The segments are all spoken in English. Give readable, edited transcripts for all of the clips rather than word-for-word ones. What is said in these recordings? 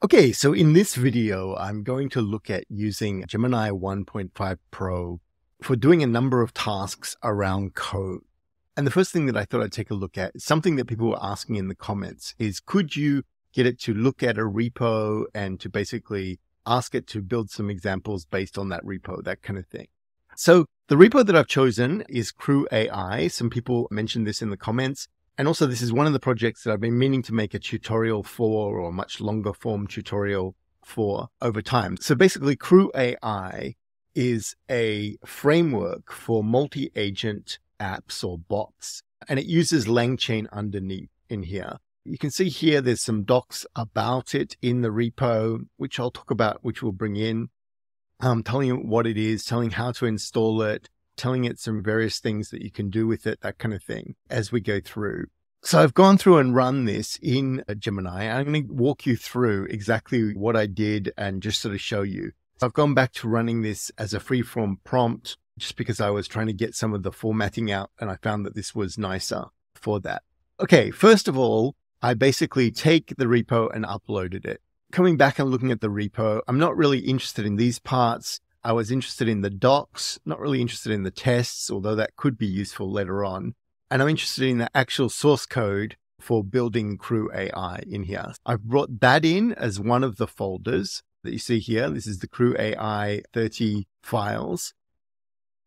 Okay, so in this video, I'm going to look at using Gemini 1.5 Pro for doing a number of tasks around code. And the first thing that I thought I'd take a look at, something that people were asking in the comments is, could you get it to look at a repo and to basically ask it to build some examples based on that repo, that kind of thing. So the repo that I've chosen is CrewAI. Some people mentioned this in the comments. And also, this is one of the projects that I've been meaning to make a tutorial for, or a much longer form tutorial for over time. So basically, CrewAI is a framework for multi-agent apps or bots, and it uses Langchain underneath in here. You can see here, there's some docs about it in the repo, which I'll talk about, which we'll bring in, telling it what it is, telling how to install it, telling it some various things that you can do with it, that kind of thing, as we go through. So I've gone through and run this in Gemini. I'm going to walk you through exactly what I did and just sort of show you. So I've gone back to running this as a freeform prompt, just because I was trying to get some of the formatting out, and I found that this was nicer for that. Okay, first of all, I basically take the repo and uploaded it. Coming back and looking at the repo, I'm not really interested in these parts. I was interested in the docs, not really interested in the tests, although that could be useful later on. And I'm interested in the actual source code for building CrewAI in here. I've brought that in as one of the folders that you see here. This is the CrewAI 30 files.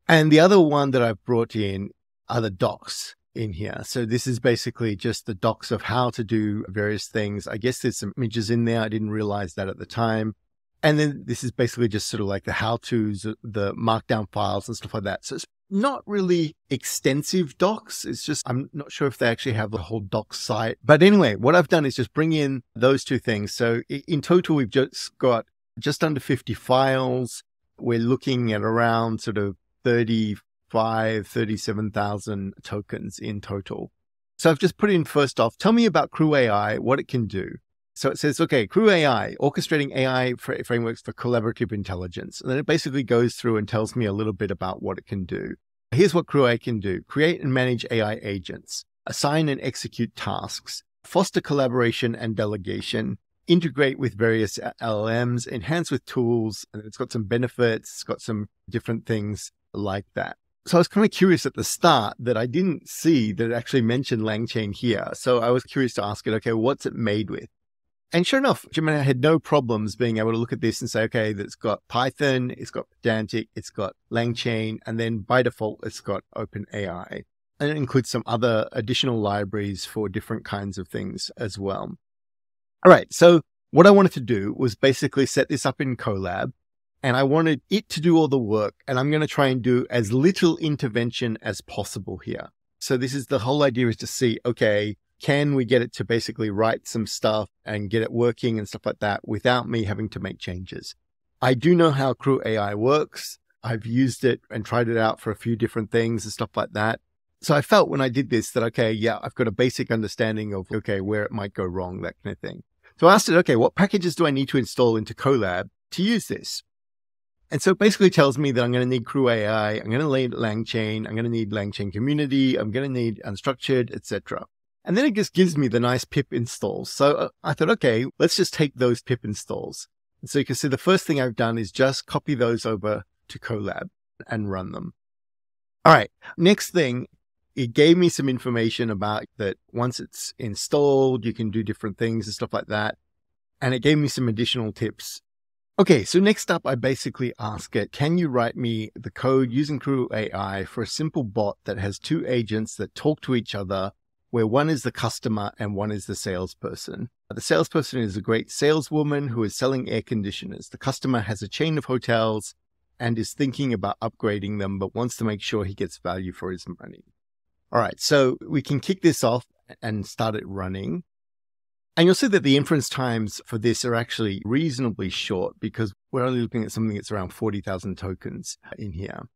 And the other one that I've brought in are the docs in here. So this is basically just the docs of how to do various things. I guess there's some images in there. I didn't realize that at the time. And then this is basically just sort of like the how-tos, the markdown files and stuff like that. So it's not really extensive docs. It's just, I'm not sure if they actually have the whole doc site. But anyway, what I've done is just bring in those two things. So in total, we've just got just under 50 files. We're looking at around sort of 37,000 tokens in total. So I've just put in, first off, tell me about CrewAI, what it can do. So it says, okay, CrewAI, orchestrating AI frameworks for collaborative intelligence. And then it basically goes through and tells me a little bit about what it can do. Here's what CrewAI can do. Create and manage AI agents. Assign and execute tasks. Foster collaboration and delegation. Integrate with various LLMs. Enhance with tools. And it's got some benefits. It's got some different things like that. So I was kind of curious at the start that I didn't see that it actually mentioned Langchain here. So I was curious to ask it, okay, what's it made with? And sure enough, Gemini had no problems being able to look at this and say, okay, that's got Python, it's got Pydantic, it's got Langchain, and then by default, it's got OpenAI. And it includes some other additional libraries for different kinds of things as well. All right, so what I wanted to do was basically set this up in Colab, and I wanted it to do all the work, and I'm going to try and do as little intervention as possible here. So this is the whole idea, is to see, okay, can we get it to basically write some stuff and get it working and stuff like that without me having to make changes? I do know how CrewAI works. I've used it and tried it out for a few different things and stuff like that. So I felt when I did this that, okay, yeah, I've got a basic understanding of, okay, where it might go wrong, that kind of thing. So I asked it, okay, what packages do I need to install into Colab to use this? And so it basically tells me that I'm going to need CrewAI, I'm going to need Langchain, I'm going to need Langchain Community, I'm going to need Unstructured, etc. And then it just gives me the nice pip installs. So I thought, okay, let's just take those pip installs. And so you can see the first thing I've done is just copy those over to Colab and run them. All right, next thing, it gave me some information about that once it's installed, you can do different things and stuff like that. And it gave me some additional tips. Okay, so next up, I basically ask it, can you write me the code using CrewAI for a simple bot that has two agents that talk to each other, where one is the customer and one is the salesperson. The salesperson is a great saleswoman who is selling air conditioners. The customer has a chain of hotels and is thinking about upgrading them, but wants to make sure he gets value for his money. All right, so we can kick this off and start it running. And you'll see that the inference times for this are actually reasonably short, because we're only looking at something that's around 40,000 tokens in here.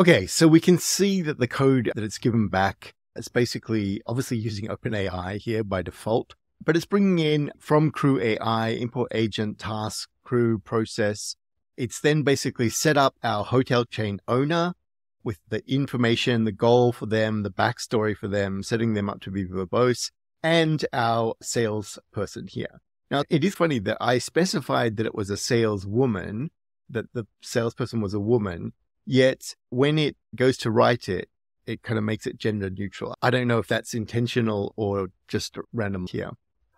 Okay, so we can see that the code that it's given back, it's basically obviously using OpenAI here by default, but it's bringing in from CrewAI, import agent, task, crew, process. It's then basically set up our hotel chain owner with the information, the goal for them, the backstory for them, setting them up to be verbose, and our salesperson here. Now, it is funny that I specified that it was a saleswoman, that the salesperson was a woman, yet when it goes to write it, it kind of makes it gender neutral. I don't know if that's intentional or just random here.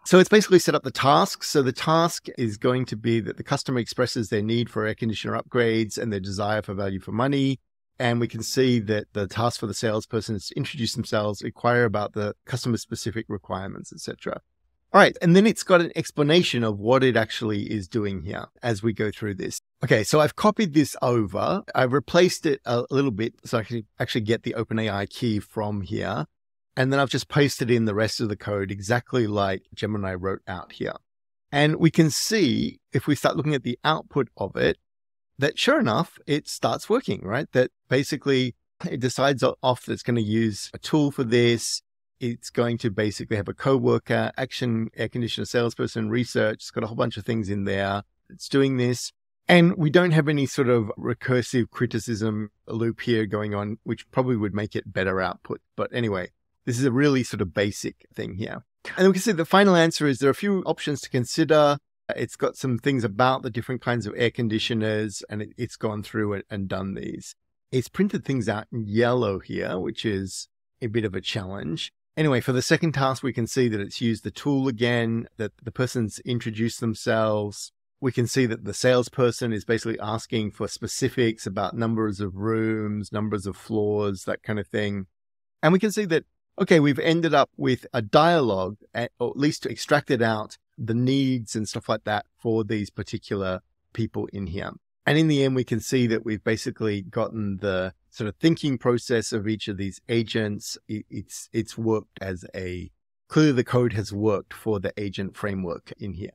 So it's basically set up the task. So the task is going to be that the customer expresses their need for air conditioner upgrades and their desire for value for money. And we can see that the task for the salesperson is to introduce themselves, inquire about the customer-specific requirements, etc. All right. And then it's got an explanation of what it actually is doing here as we go through this. Okay. So I've copied this over. I've replaced it a little bit so I can actually get the OpenAI key from here. And then I've just pasted in the rest of the code exactly like Gemini wrote out here. And we can see if we start looking at the output of it, that sure enough, it starts working, right? That basically it decides off that it's going to use a tool for this. It's going to basically have a coworker, action, air conditioner salesperson, research. It's got a whole bunch of things in there. It's doing this. And we don't have any sort of recursive criticism loop here going on, which probably would make it better output. But anyway, this is a really sort of basic thing here. And we can see the final answer is there are a few options to consider. It's got some things about the different kinds of air conditioners, and it's gone through and done these. It's printed things out in yellow here, which is a bit of a challenge. Anyway, for the second task, we can see that it's used the tool again, that the person's introduced themselves. We can see that the salesperson is basically asking for specifics about numbers of rooms, numbers of floors, that kind of thing. And we can see that, okay, we've ended up with a dialogue, or at least extracted out the needs and stuff like that for these particular people in here. And in the end, we can see that we've basically gotten the sort of thinking process of each of these agents. It's worked as a, clearly the code has worked for the agent framework in here.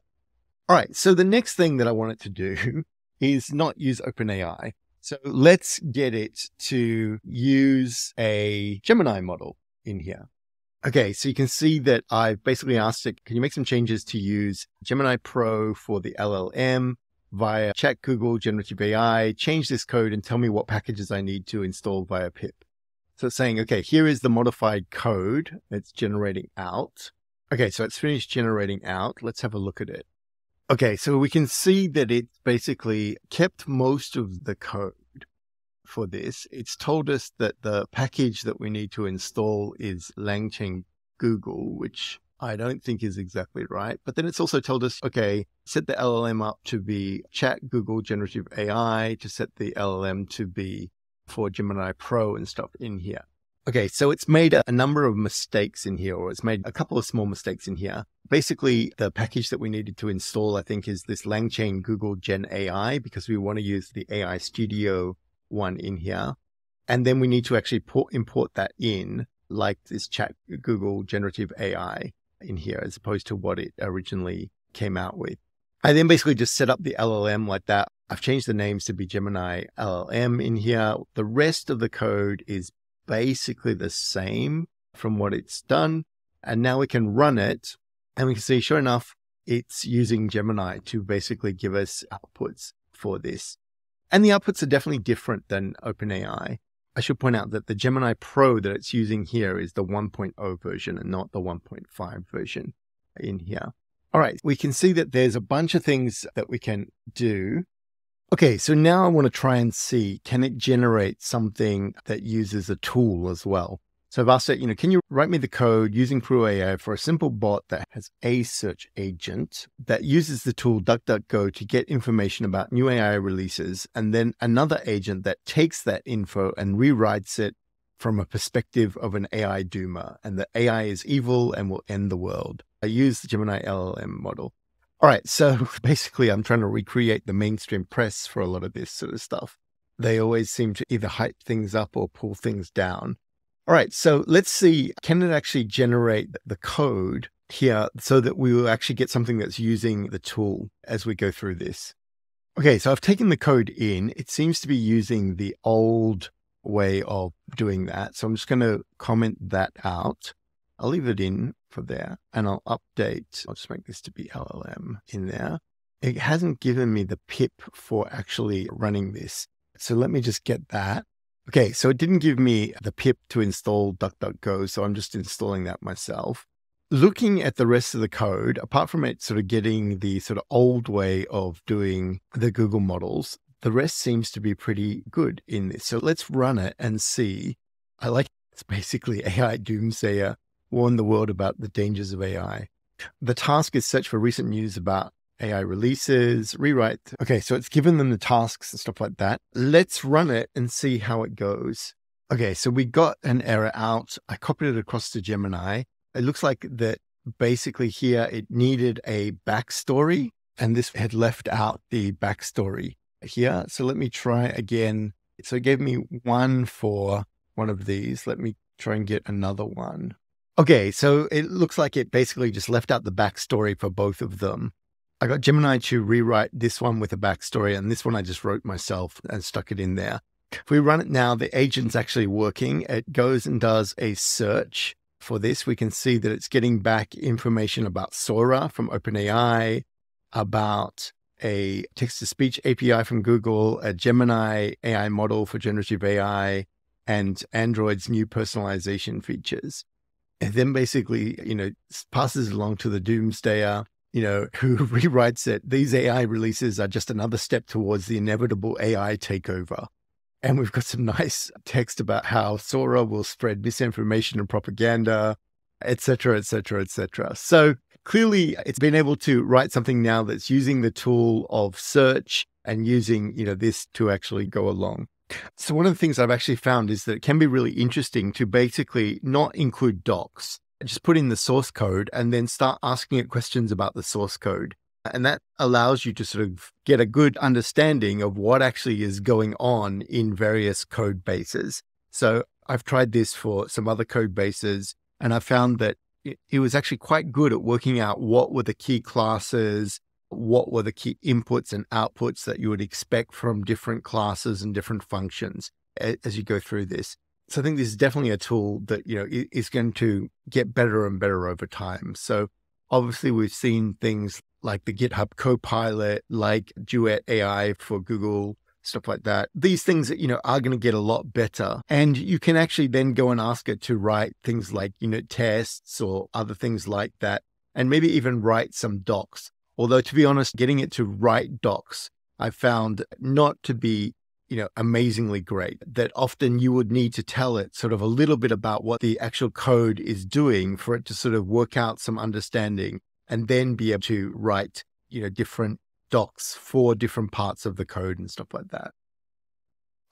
All right. So the next thing that I want it to do is not use OpenAI. So let's get it to use a Gemini model in here. Okay. So you can see that I've basically asked it, can you make some changes to use Gemini Pro for the LLM? Via Chat Google, Generative AI, change this code and tell me what packages I need to install via pip. So it's saying, okay, here is the modified code that's generating out. Okay, so it's finished generating out. Let's have a look at it. Okay, so we can see that it basically kept most of the code for this. It's told us that the package that we need to install is Langchain Google, which I don't think is exactly right. But then it's also told us, okay, set the LLM up to be Chat Google Generative AI, to set the LLM to be for Gemini Pro and stuff in here. Okay, so it's made a number of mistakes in here, or it's made a couple of small mistakes in here. Basically, the package that we needed to install, I think, is this Langchain Google Gen AI, because we want to use the AI Studio one in here. And then we need to actually import that in, like this Chat Google Generative AI in here, as opposed to what it originally came out with. I then basically just set up the LLM like that. I've changed the names to be Gemini LLM in here. The rest of the code is basically the same from what it's done. And now we can run it and we can see, sure enough, it's using Gemini to basically give us outputs for this. And the outputs are definitely different than OpenAI. I should point out that the Gemini Pro that it's using here is the 1.0 version and not the 1.5 version in here. All right, we can see that there's a bunch of things that we can do. Okay, so now I want to try and see, can it generate something that uses a tool as well? So I've asked it, you know, can you write me the code using CrewAI for a simple bot that has a search agent that uses the tool DuckDuckGo to get information about new AI releases, and then another agent that takes that info and rewrites it from a perspective of an AI doomer, and the AI is evil and will end the world. I use the Gemini LLM model. All right, so basically I'm trying to recreate the mainstream press for a lot of this sort of stuff. They always seem to either hype things up or pull things down. All right, so let's see, can it actually generate the code here so that we will actually get something that's using the tool as we go through this? Okay, so I've taken the code in. It seems to be using the old way of doing that. So I'm just going to comment that out. I'll leave it in for there and I'll update. I'll just make this to be LLM in there. It hasn't given me the pip for actually running this. So let me just get that. Okay, so it didn't give me the pip to install DuckDuckGo, so I'm just installing that myself. looking at the rest of the code, apart from it sort of getting the sort of old way of doing the Google models, the rest seems to be pretty good in this. So let's run it and see. I like it's basically AI doomsayer warned the world about the dangers of AI. The task is search for recent news about AI releases, rewrite. Okay, so it's given them the tasks and stuff like that. Let's run it and see how it goes. Okay, so we got an error out. I copied it across to Gemini. It looks like that basically here it needed a backstory and this had left out the backstory here. So let me try again. So it gave me one for one of these. Let me try and get another one. Okay, so it looks like it basically just left out the backstory for both of them. I got Gemini to rewrite this one with a backstory, and this one I just wrote myself and stuck it in there. If we run it now, the agent's actually working. It goes and does a search for this. We can see that it's getting back information about Sora from OpenAI, about a text-to-speech API from Google, a Gemini AI model for generative AI, and Android's new personalization features. And then basically, you know, passes along to the doomsdayer, you know, who rewrites it. These AI releases are just another step towards the inevitable AI takeover. And we've got some nice text about how Sora will spread misinformation and propaganda, et cetera, et cetera, et cetera. So clearly it's been able to write something now that's using the tool of search and using, you know, this to actually go along. So one of the things I've actually found is that it can be really interesting to basically not include docs, just put in the source code and then start asking it questions about the source code. And that allows you to sort of get a good understanding of what actually is going on in various code bases. So I've tried this for some other code bases, and I found that it was actually quite good at working out what were the key classes, what were the key inputs and outputs that you would expect from different classes and different functions as you go through this. So I think this is definitely a tool that, you know, is going to get better and better over time. So obviously we've seen things like the GitHub Copilot, like Duet AI for Google, stuff like that. These things that, you know, are going to get a lot better. And you can actually then go and ask it to write things like unit tests or other things like that, and maybe even write some docs. Although, to be honest, getting it to write docs, I found not to be, you know, amazingly great, that often you would need to tell it sort of a little bit about what the actual code is doing for it to sort of work out some understanding and then be able to write, you know, different docs for different parts of the code and stuff like that.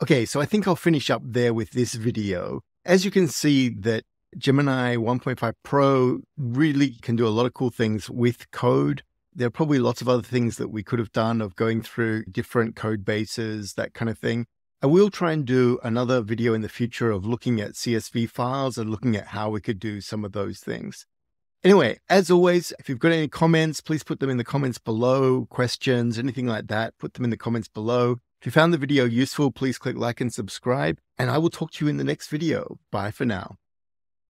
Okay, so I think I'll finish up there with this video. As you can see that Gemini 1.5 Pro really can do a lot of cool things with code. There are probably lots of other things that we could have done of going through different code bases, that kind of thing. I will try and do another video in the future of looking at CSV files and looking at how we could do some of those things. Anyway, as always, if you've got any comments, please put them in the comments below, questions, anything like that, put them in the comments below. If you found the video useful, please click like and subscribe, and I will talk to you in the next video. Bye for now.